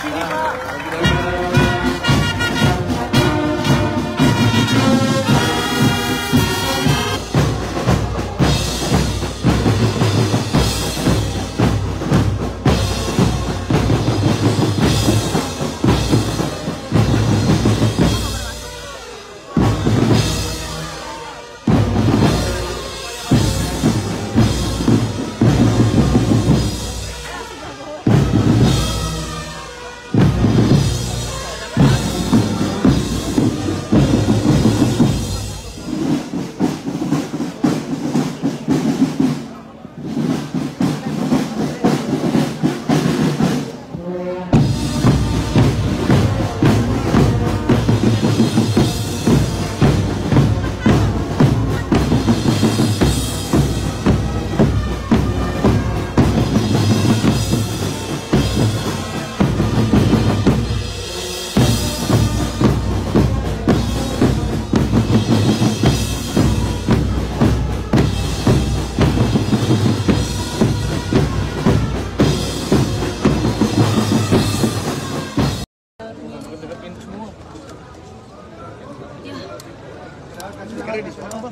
sini, Pak.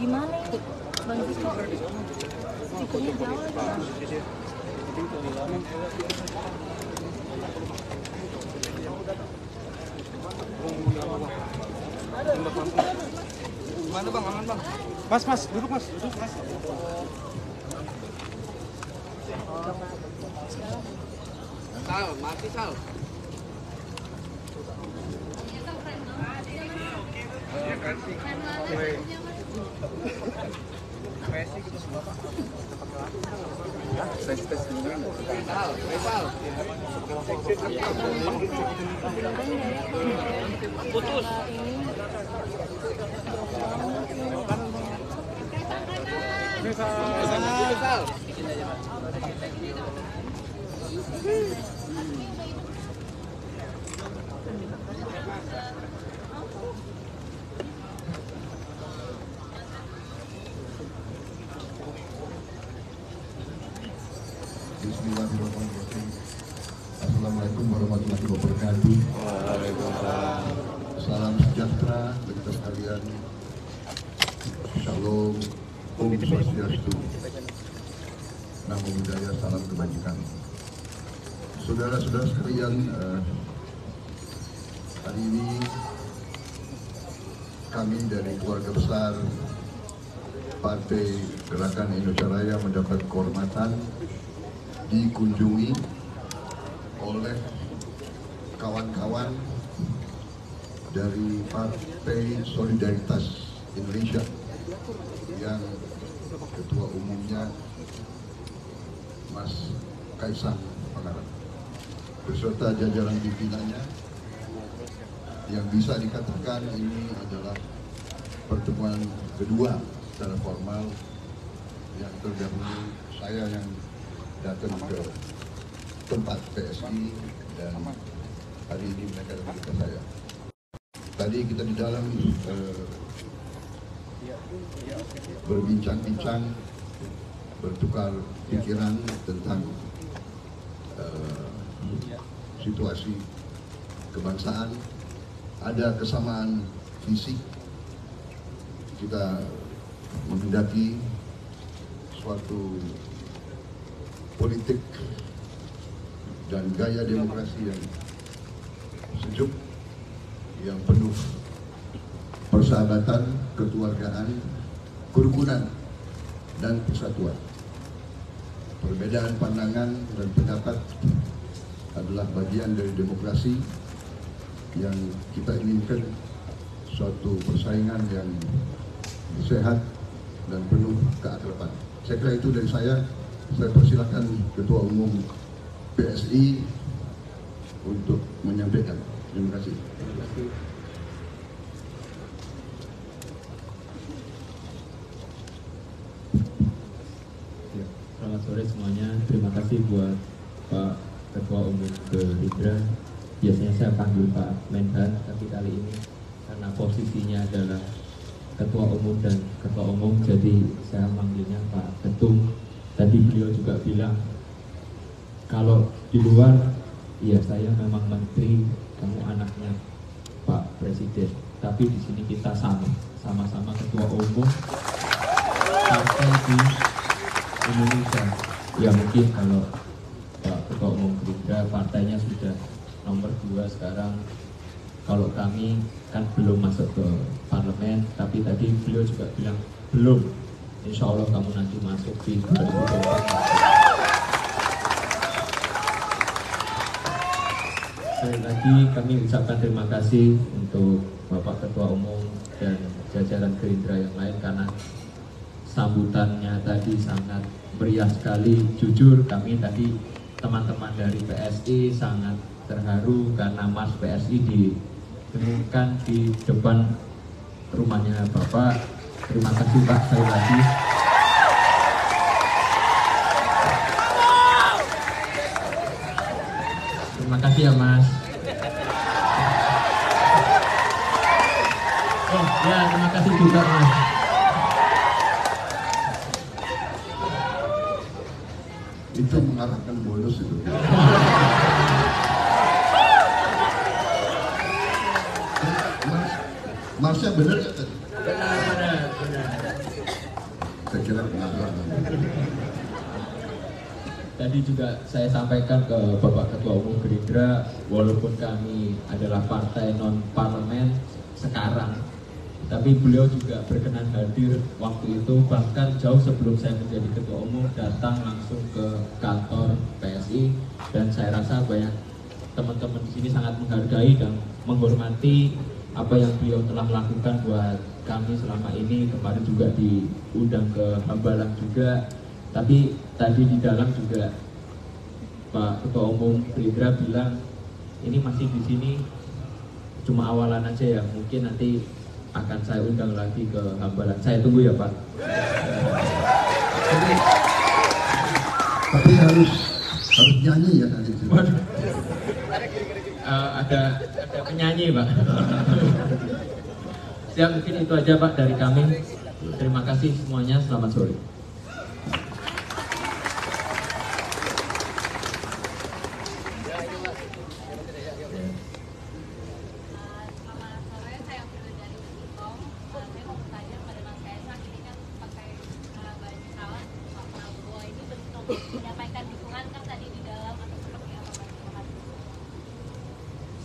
Gimana itu? Bang Tiko, tikunya jauh ya? Gimana Bang? Aman Bang? Mas, duduk Mas. Duduk Mas. Sal, mati Sal. Ya kan sih. Putus. Bismillahirrahmanirrahim. Assalamualaikum warahmatullahi wabarakatuh. Waalaikumsalam. Salam sejahtera bagi kita sekalian. Shalom, Om Swastiastu. Namo Buddhaya, salam kebajikan. Saudara-saudara sekalian, hari ini kami dari keluarga besar Partai Gerakan Indonesia Raya mendapat kehormatan dikunjungi oleh kawan-kawan dari Partai Solidaritas Indonesia yang ketua umumnya Mas Kaesang Pangarep beserta jajaran pimpinannya, yang bisa dikatakan ini adalah pertemuan kedua secara formal. Yang terdahulu saya yang datang ke tempat PSI dan hari ini mereka datang ke saya. Tadi kita di dalam berbincang-bincang, bertukar pikiran tentang situasi kebangsaan. Ada kesamaan fisik, kita menghendaki suatu politik dan gaya demokrasi yang sejuk, yang penuh persahabatan, kekeluargaan, kerukunan, dan persatuan. Perbedaan pandangan dan pendapat adalah bagian dari demokrasi yang kita inginkan, suatu persaingan yang sehat dan penuh keakraban. Saya kira itu dari saya. Saya persilakan Ketua Umum PSI untuk menyampaikan. Terima kasih. Ya, selamat sore semuanya. Terima kasih buat Pak Ketua Umum Gerindra. Biasanya saya panggil Pak Menhan, tapi kali ini karena posisinya adalah Ketua Umum dan Ketua Umum, jadi saya manggilnya Pak Ketum. Tadi beliau juga bilang kalau di luar iya saya memang menteri, kamu anaknya Pak Presiden, tapi di sini kita sama-sama ketua umum partai di Indonesia. Ya mungkin kalau Pak Ketua Umum Gerindra partainya sudah nomor 2 sekarang, kalau kami kan belum masuk ke parlemen, tapi tadi beliau juga bilang belum, insya Allah kamu nanti masuk di lagi. Kami ucapkan terima kasih untuk Bapak Ketua Umum dan jajaran Gerindra yang lain karena sambutannya tadi sangat meriah sekali. Jujur kami tadi teman-teman dari PSI sangat terharu karena Mas PSI ditemukan di depan rumahnya Bapak. Terima kasih Pak, sekali lagi. Terima kasih ya Mas. Oh ya, terima kasih juga Mas. Itu mengarahkan bonus itu. Masnya benar ya tadi? Benar. Saya kira pengaruh. Tadi juga saya sampaikan ke Bapak Ketua Umum Gerindra, walaupun kami adalah partai non-parlemen sekarang, tapi beliau juga berkenan hadir waktu itu, bahkan jauh sebelum saya menjadi Ketua Umum, datang langsung ke kantor PSI, dan saya rasa banyak teman-teman di sini sangat menghargai dan menghormati apa yang beliau telah lakukan buat kami selama ini. Kemarin juga diundang ke Hambalang juga. Tapi tadi di dalam juga Pak Ketua Umum Gerindra bilang ini masih di sini cuma awalan aja ya, mungkin nanti akan saya undang lagi ke Hambalang. Saya tunggu ya Pak. Tapi harus nyanyi ya nanti. Ada penyanyi Pak. Siap, mungkin itu aja Pak dari kami. Terima kasih semuanya. Selamat sore.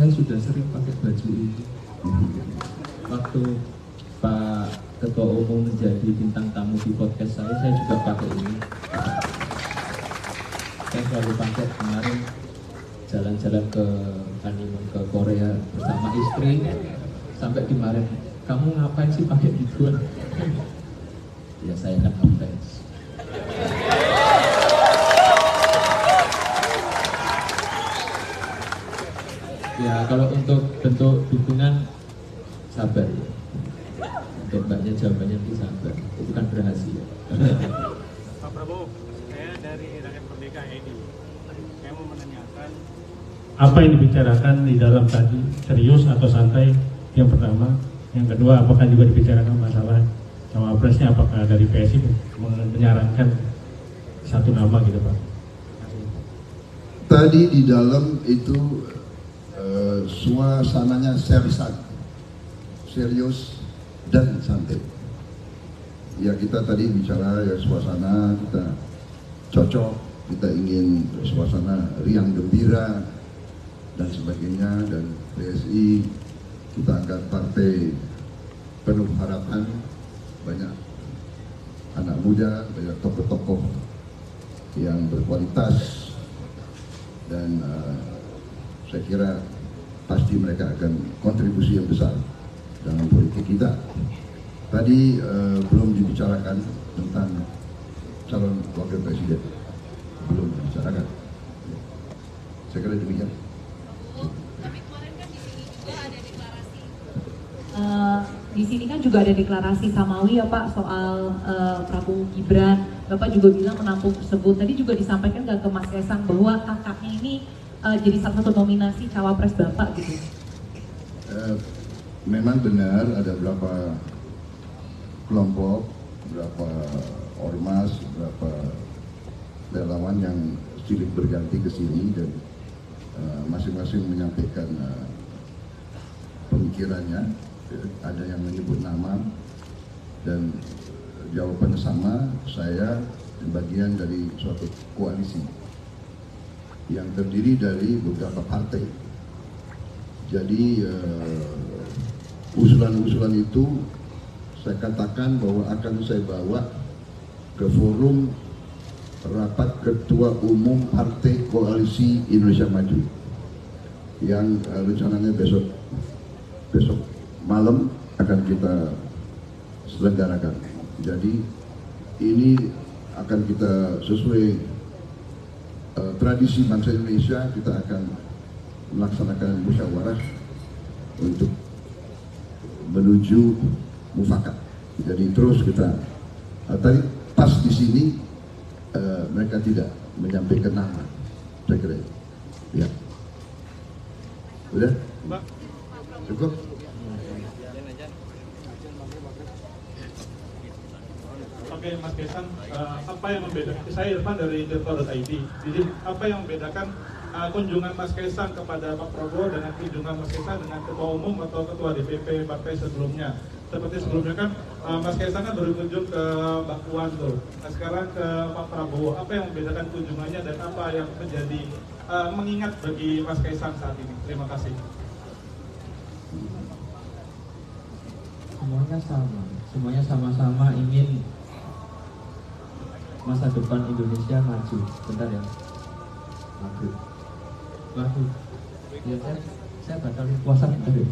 Saya sudah sering pakai baju ini. Waktu Pak Ketua Umum menjadi bintang tamu di podcast saya juga pakai ini. Saya selalu pakai. Kemarin jalan-jalan ke honeymoon ke Korea bersama istri, sampai kemarin, kamu ngapain sih pakai gituan? Ya saya kan fans. Ya kalau untuk bentuk dukungan sabar ya. Untuk banyak jawabannya itu sabar, itu kan berhasil. Pak Prabowo, saya dari Rakyat Merdeka ini. Saya mau menanyakan apa yang dibicarakan di dalam tadi, serius atau santai? Yang pertama, yang kedua apakah juga dibicarakan masalah cawapresnya, apakah dari PSI menyarankan satu nama gitu Pak? Tadi di dalam itu suasananya serius dan santai. Ya kita tadi bicara ya suasana kita cocok, kita ingin suasana riang gembira dan sebagainya, dan PSI kita anggap partai penuh harapan, banyak anak muda, banyak tokoh-tokoh yang berkualitas, dan saya kira pasti mereka akan kontribusi yang besar dalam politik kita. Tadi belum dibicarakan tentang calon wakil presiden, belum dibicarakan. Saya kira demikian. Tapi kemarin kan di sini juga ada deklarasi. Di sini kan juga ada deklarasi Samawi ya Pak soal Prabowo Gibran. Bapak juga bilang menampung tersebut. Tadi juga disampaikan ke Mas Kaesang bahwa kakaknya ini jadi salah satu nominasi cawapres Bapak gitu. Memang benar ada berapa kelompok, berapa ormas, berapa relawan yang silih berganti ke sini, dan masing-masing menyampaikan pemikirannya, ada yang menyebut nama dan jawabannya sama. Saya bagian dari suatu koalisi yang terdiri dari beberapa partai. Jadi usulan-usulan itu saya katakan bahwa akan saya bawa ke forum rapat ketua umum Partai Koalisi Indonesia Maju yang rencananya besok malam akan kita selenggarakan. Jadi ini akan kita sesuai tradisi bangsa Indonesia, kita akan melaksanakan musyawarah untuk menuju mufakat. Jadi terus kita tadi pas di sini mereka tidak menyampaikan nama, saya kira. Ya, udah, cukup. Oke, Mas Kaesang, apa yang membedakan? Saya Irfan dari detik.id. Jadi apa yang membedakan kunjungan Mas Kaesang kepada Pak Prabowo dengan kunjungan Mas Kaesang dengan ketua umum atau ketua DPP partai sebelumnya? Seperti sebelumnya kan Mas Kaesang kan berkunjung ke Mbak Puan tuh. Nah, sekarang ke Pak Prabowo, apa yang membedakan kunjungannya dan apa yang menjadi mengingat bagi Mas Kaesang saat ini? Terima kasih. Semuanya sama, semuanya sama-sama ingin masa depan Indonesia maju. Bentar ya. Maju. Ya, saya batalin puasa bentar ya.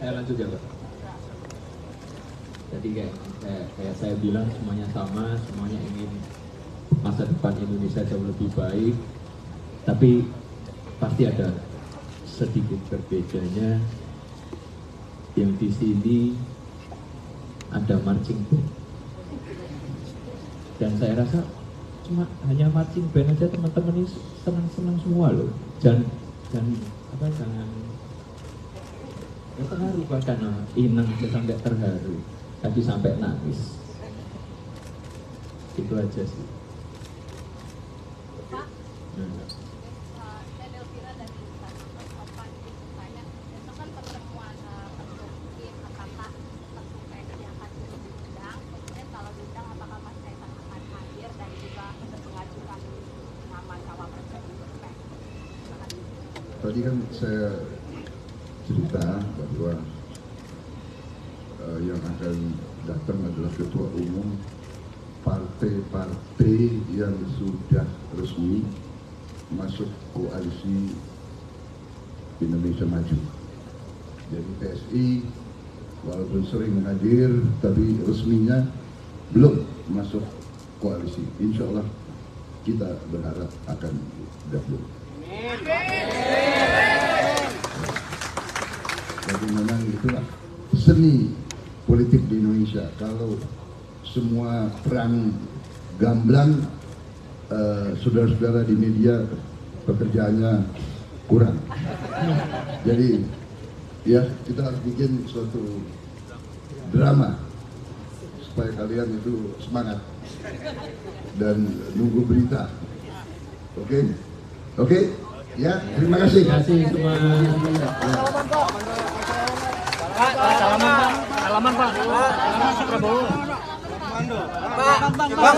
Saya lanjut ya Pak. Jadi kayak saya bilang, semuanya sama, semuanya ingin masa depan Indonesia jauh lebih baik, tapi pasti ada sedikit berbedanya. Yang di sini ada marching band, dan saya rasa cuma hanya marching band aja, teman-teman ini senang-senang semua loh. Jangan ya, terharu, bahkan inang sampai terharu, tadi sampai nangis. Itu aja sih. Pak, tadi kan saya cerita bahwa yang akan datang adalah ketua umum partai-partai yang sudah resmi masuk koalisi Indonesia Maju. Jadi PSI walaupun sering hadir, tapi resminya belum masuk koalisi. Insya Allah kita berharap akan gabung. Jadi memang itulah seni politik di Indonesia. Kalau semua perang gamblang, saudara-saudara di media pekerjaannya kurang. Jadi ya kita harus bikin suatu drama supaya kalian itu semangat dan nunggu berita. Oke? Ya, terima kasih. Terima kasih semua. Pak, salaman Pak. Salaman Prabowo.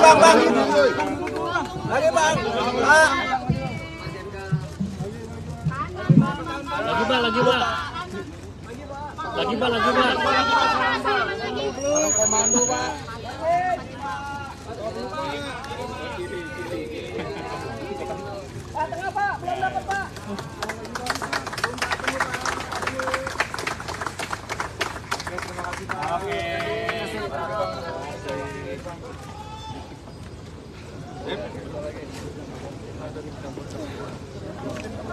Bang. Lagi Bang. Lagi Pak. Lagi Pak. Komando Pak. Tengah Pak, belum dapat Pak. Terima kasih Pak. Oke. Terima kasih.